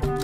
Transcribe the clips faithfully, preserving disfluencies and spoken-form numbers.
You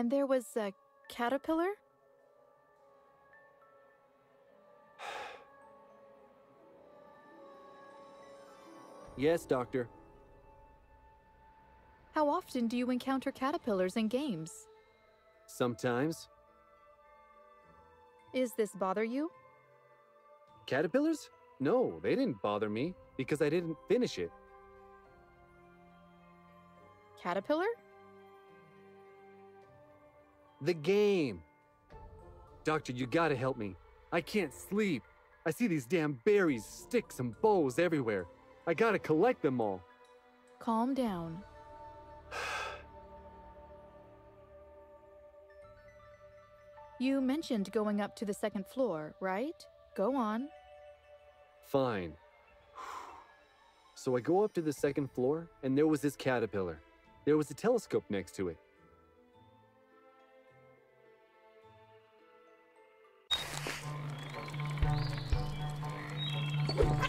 And there was a caterpillar? Yes, Doctor. How often do you encounter caterpillars in games? Sometimes. Is this bother you? Caterpillars? No, they didn't bother me because I didn't finish it. Caterpillar? The game. Doctor, you gotta help me. I can't sleep. I see these damn berries, sticks, and bowls everywhere. I gotta collect them all. Calm down. You mentioned going up to the second floor, right? Go on. Fine. So I go up to the second floor, and there was this caterpillar. There was a telescope next to it. Thank you.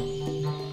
you.